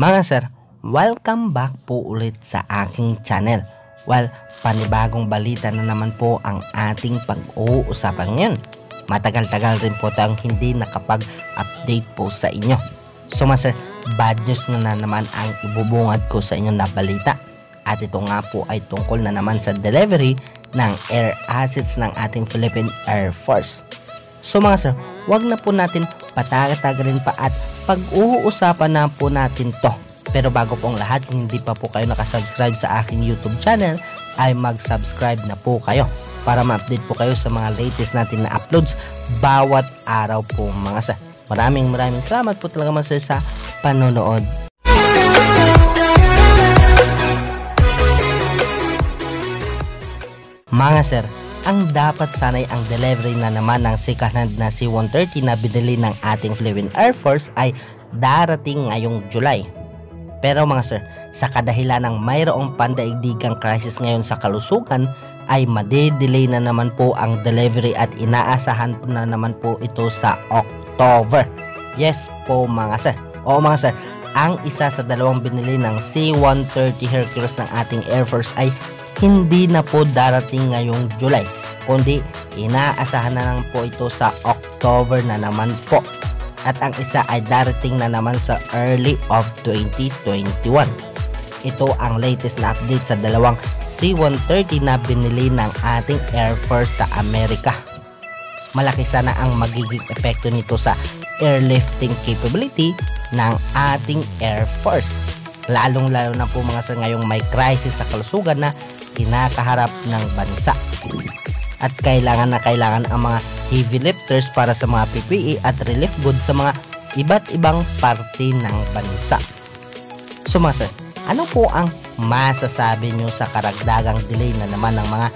Mga sir, welcome back po ulit sa aking channel. Well, panibagong balita na naman po ang ating pag-uusapan ngayon. Matagal-tagal rin po tayong hindi nakapag-update po sa inyo. So mga sir, bad news na naman ang ibubungad ko sa inyo na balita. At ito nga po ay tungkol na naman sa delivery ng air assets ng ating Philippine Air Force. So mga sir, wag na po natin patagatagalin pa at pag-uusapan na po natin to. Pero bago pong lahat, kung hindi pa po kayo nakasubscribe sa aking YouTube channel, ay mag-subscribe na po kayo para ma-update po kayo sa mga latest natin na uploads bawat araw po mga sir. Maraming salamat po talaga mga sir sa panonood. Mga sir, ang dapat sanay ang delivery na naman ng second hand na C-130 na binili ng ating Philippine Air Force ay darating ngayong July. Pero mga sir, sa kadahilan ng mayroong pandaigdigang crisis ngayon sa kalusugan ay madedelay na naman po ang delivery at inaasahan na naman po ito sa October. Yes po mga sir. Oo mga sir, ang isa sa dalawang binili ng C-130 Hercules ng ating Air Force ay hindi na po darating ngayong July, kundi inaasahan na lang po ito sa October na naman po. At ang isa ay darating na naman sa early of 2021. Ito ang latest na update sa dalawang C-130 na binili ng ating Air Force sa Amerika. Malaki sana ang magiging epekto nito sa airlifting capability ng ating Air Force. Lalong-lalo na po mga sir ngayong may crisis sa kalusugan na kinakaharap ng bansa, at kailangan ang mga heavy lifters para sa mga PPE at relief goods sa mga iba't ibang parte ng bansa. So mga sir, ano po ang masasabi nyo sa karagdagang delay na naman ng mga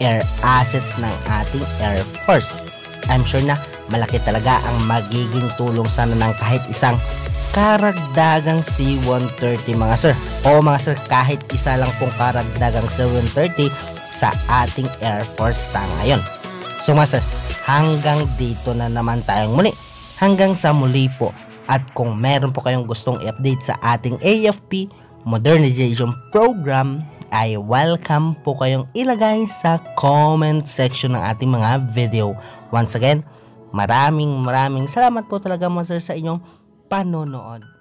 air assets ng ating Air Force? I'm sure na malaki talaga ang magiging tulong sana ng kahit isang karagdagang C-130 mga sir. O mga sir, kahit isa lang pong karagdagang C-130 sa ating Air Force sa ngayon. So mga sir, hanggang dito na naman tayong muli. Hanggang sa muli po. At kung meron po kayong gustong i-update sa ating AFP modernization program, ay welcome po kayong ilagay sa comment section ng ating mga video. Once again, maraming salamat po talaga mga sir sa inyong panonood.